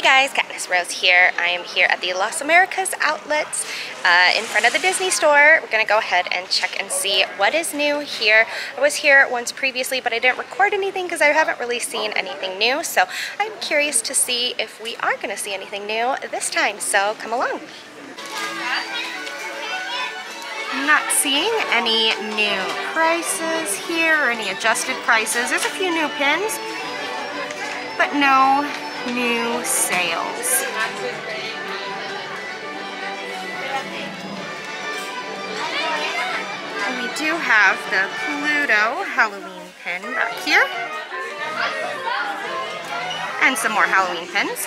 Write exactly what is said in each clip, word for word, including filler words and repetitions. Hey guys, Katniss Rose here. I am here at the Las Americas Outlets uh, in front of the Disney Store. We're going to go ahead and check and see what is new here. I was here once previously, but I didn't record anything because I haven't really seen anything new. So I'm curious to see if we are going to see anything new this time. So come along. I'm not seeing any new prices here or any adjusted prices. There's a few new pins, but no new sales. And we do have the Pluto Halloween pin back here. And some more Halloween pins.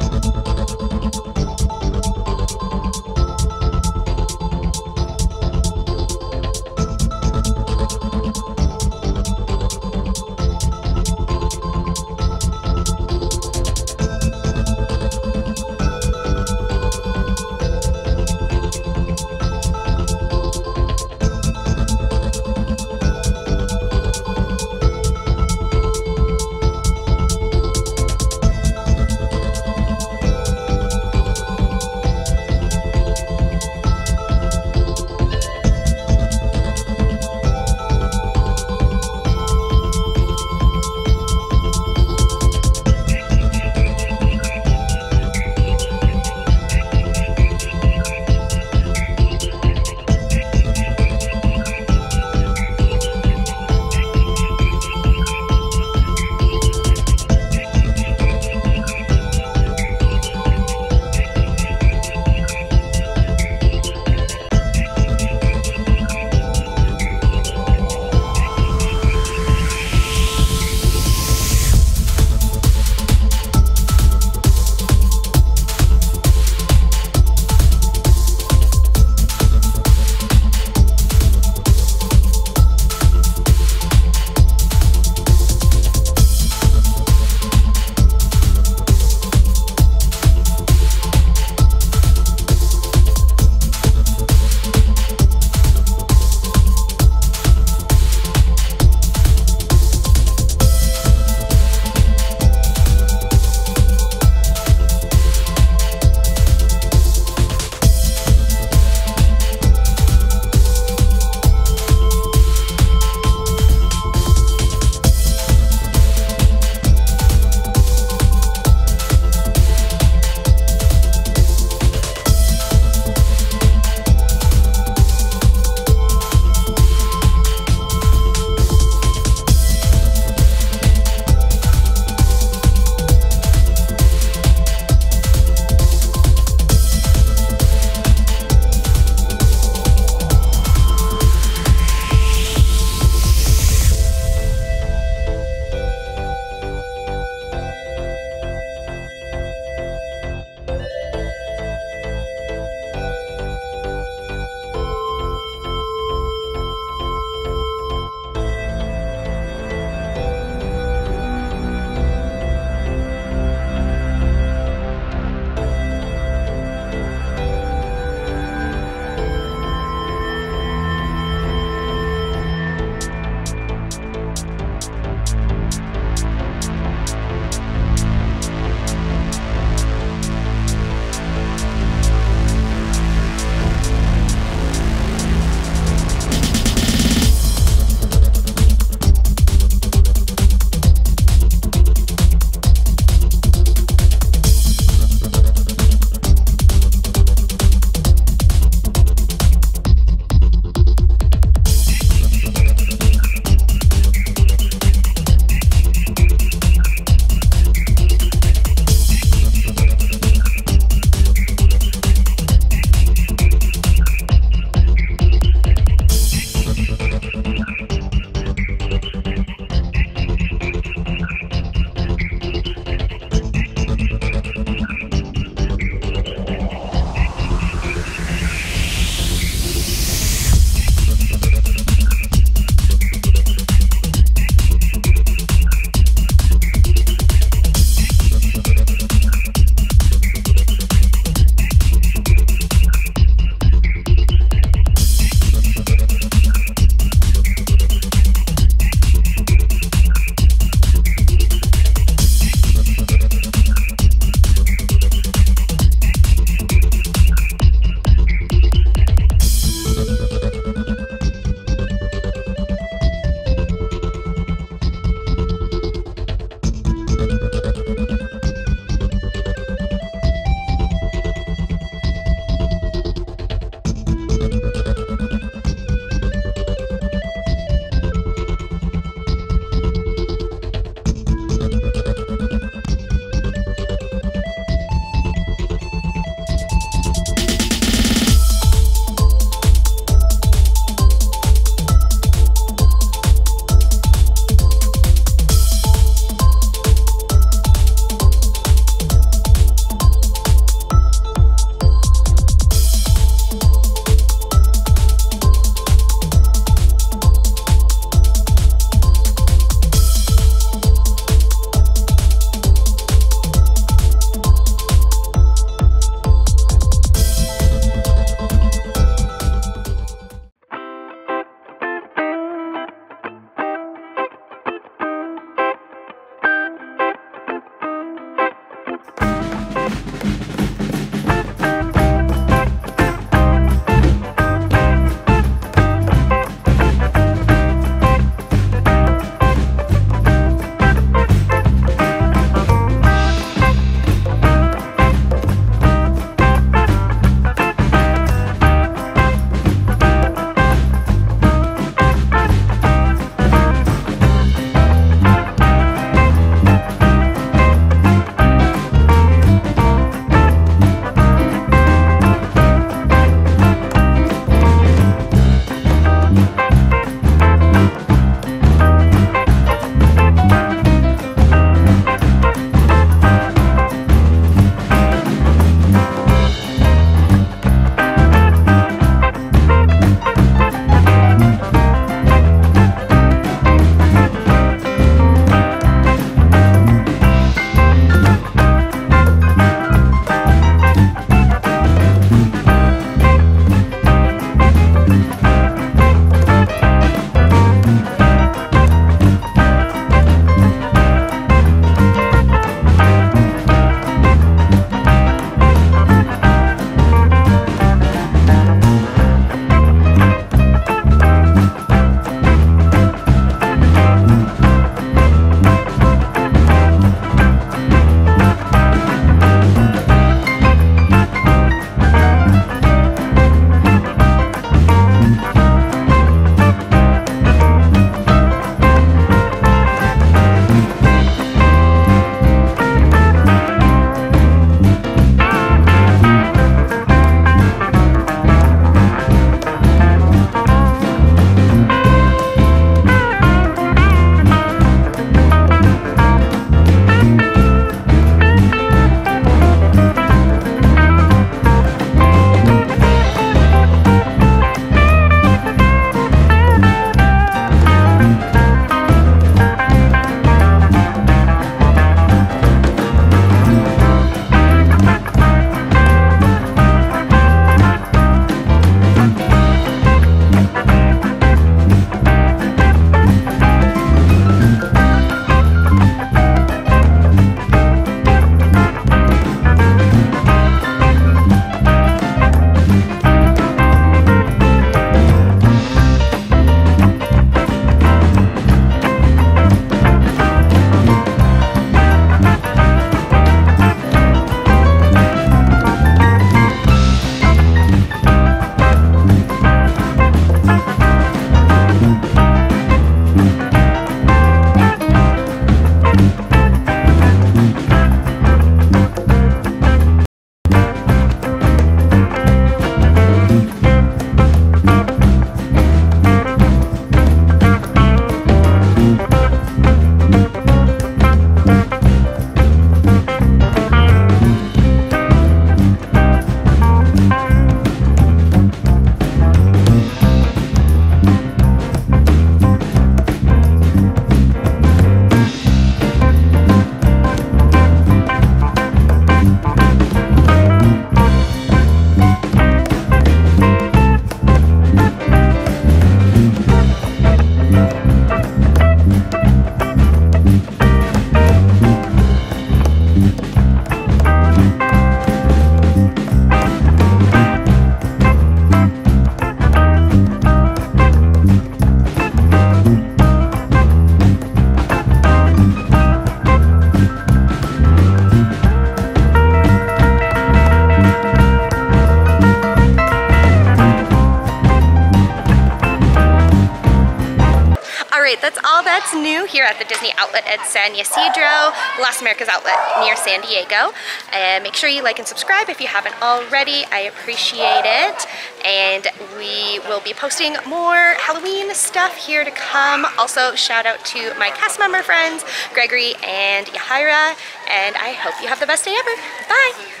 Alright, that's all that's new here at the Disney outlet at San Ysidro, Las Americas outlet near San Diego. And make sure you like and subscribe if you haven't already. I appreciate it. And we will be posting more Halloween stuff here to come. Also, shout out to my cast member friends, Gregory and Yahira. And I hope you have the best day ever. Bye!